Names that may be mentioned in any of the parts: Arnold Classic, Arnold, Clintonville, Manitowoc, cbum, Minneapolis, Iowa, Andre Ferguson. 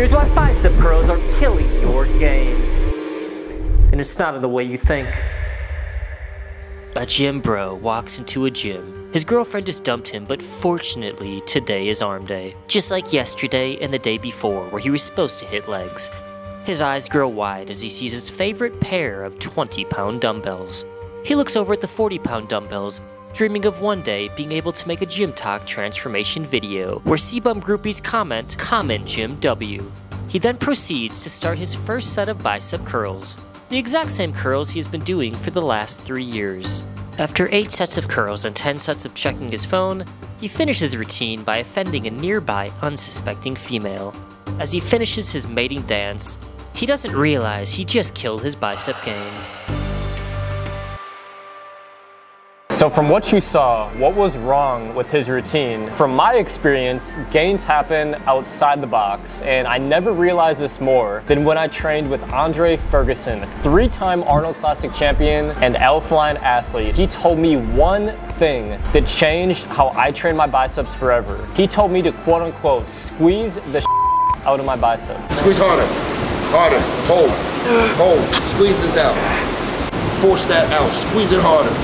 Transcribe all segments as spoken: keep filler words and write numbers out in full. Here's why bicep curls are killing your gains. And it's not in the way you think. A gym bro walks into a gym. His girlfriend just dumped him, but fortunately, today is arm day. Just like yesterday and the day before, where he was supposed to hit legs. His eyes grow wide as he sees his favorite pair of twenty pound dumbbells. He looks over at the forty pound dumbbells, dreaming of one day being able to make a Gym Talk transformation video, where cbum groupies comment, comment Gym W. He then proceeds to start his first set of bicep curls, the exact same curls he has been doing for the last three years. After eight sets of curls and ten sets of checking his phone, he finishes the routine by offending a nearby unsuspecting female. As he finishes his mating dance, he doesn't realize he just killed his bicep gains. So from what you saw, what was wrong with his routine? From my experience, gains happen outside the box, and I never realized this more than when I trained with Andre Ferguson, three-time Arnold Classic champion and alpha-line athlete. He told me one thing that changed how I trained my biceps forever. He told me to quote-unquote squeeze the shit out of my bicep. Squeeze harder, harder, hold, hold, squeeze this out, force that out, squeeze it harder.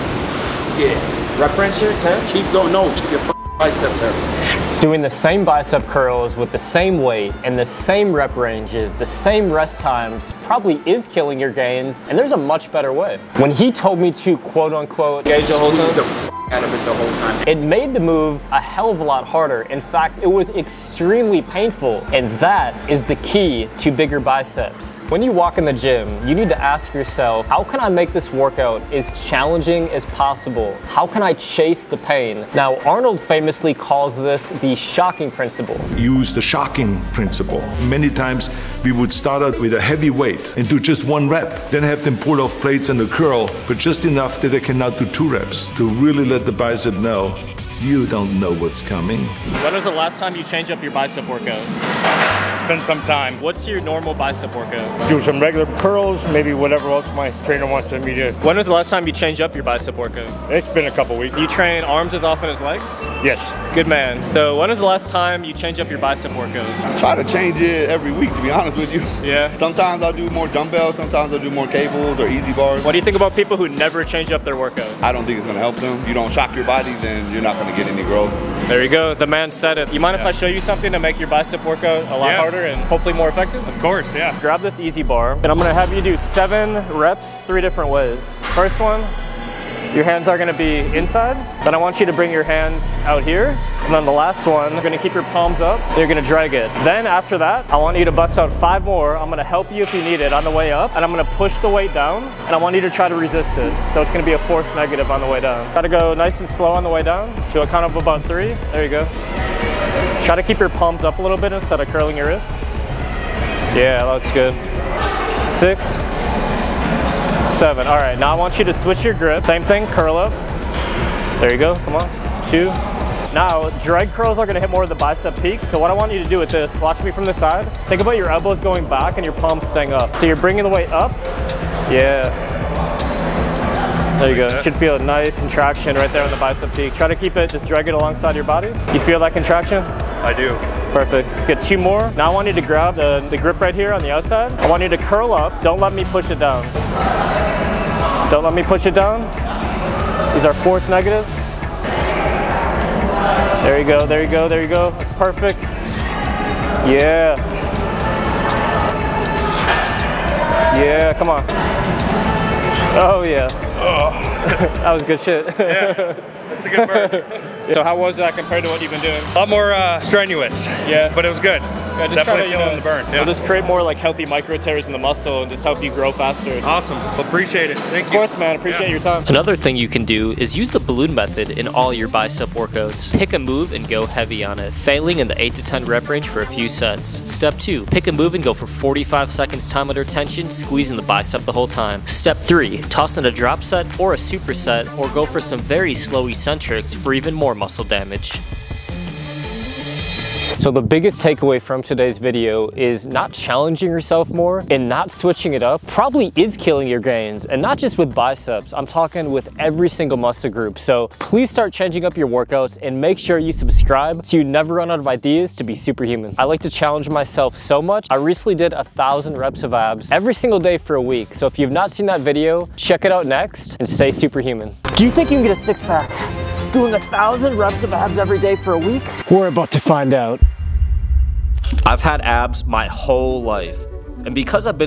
Yeah. Rep range here, ten? Keep going, no, to your f biceps hurt. Doing the same bicep curls with the same weight and the same rep ranges, the same rest times, probably is killing your gains, and there's a much better way. When he told me to quote unquote gauge the whole time, out of it the whole time. It made the move a hell of a lot harder. In fact, it was extremely painful, and that is the key to bigger biceps. When you walk in the gym, you need to ask yourself, how can I make this workout as challenging as possible? How can I chase the pain? Now, Arnold famously calls this the shocking principle. Use the shocking principle. Many times, we would start out with a heavy weight and do just one rep, then have them pull off plates and a curl, but just enough that they can now do two reps to really let the bicep know, you don't know what's coming. When was the last time you changed up your bicep workout? It's been some time. What's your normal bicep workout? Do some regular curls, maybe whatever else my trainer wants me to do. When was the last time you changed up your bicep workout? It's been a couple weeks. You train arms as often as legs? Yes. Good man. So when was the last time you changed up your bicep workout? I try to change it every week, to be honest with you. Yeah. Sometimes I'll do more dumbbells, sometimes I'll do more cables or easy bars. What do you think about people who never change up their workout? I don't think it's going to help them. If you don't shock your body, then you're not going to get any growth. There you go. The man said it. You mind yeah. if I show you something to make your bicep workout a lot yeah. harder and hopefully more effective? Of course, yeah. Grab this easy bar, and I'm going to have you do seven reps three different ways. First one, your hands are going to be inside. Then I want you to bring your hands out here. And then the last one, you're going to keep your palms up. You're going to drag it. Then after that, I want you to bust out five more. I'm going to help you if you need it on the way up. And I'm going to push the weight down. And I want you to try to resist it. So it's going to be a force negative on the way down. Try to go nice and slow on the way down to a count of about three. There you go. Try to keep your palms up a little bit instead of curling your wrist. Yeah, that looks good. Six. Seven. All right, now I want you to switch your grip. Same thing, curl up. There you go, come on. Two. Now, drag curls are gonna hit more of the bicep peak, so what I want you to do with this, watch me from the side. Think about your elbows going back and your palms staying up. So you're bringing the weight up. Yeah. There you go. You should feel a nice contraction right there on the bicep peak. Try to keep it, just drag it alongside your body. You feel that contraction? I do. Perfect. Let's get two more. Now I want you to grab the, the grip right here on the outside. I want you to curl up. Don't let me push it down. Don't let me push it down. These are force negatives. There you go, there you go, there you go. That's perfect. Yeah. Yeah, come on. Oh yeah. Oh. That was good shit. Yeah. A good burst. So how was that compared to what you've been doing? A lot more uh, strenuous. Yeah, but it was good. Yeah, just definitely feeling the burn. Yeah. We'll just create more like healthy micro tears in the muscle and just help you grow faster. Awesome. Appreciate it. Thank you. Of course, man. Appreciate yeah. your time. Another thing you can do is use the balloon method in all your bicep workouts. Pick a move and go heavy on it, failing in the eight to ten rep range for a few sets. Step two, pick a move and go for forty-five seconds time under tension, squeezing the bicep the whole time. Step three, toss in a drop set or a superset, or go for some very slow eccentrics for even more muscle damage. So the biggest takeaway from today's video is not challenging yourself more and not switching it up probably is killing your gains, and not just with biceps. I'm talking with every single muscle group. So please start changing up your workouts and make sure you subscribe so you never run out of ideas to be superhuman. I like to challenge myself so much. I recently did a thousand reps of abs every single day for a week. So if you've not seen that video, check it out next and stay superhuman. Do you think you can get a six pack doing a thousand reps of abs every day for a week? We're about to find out. I've had abs my whole life, and because I've been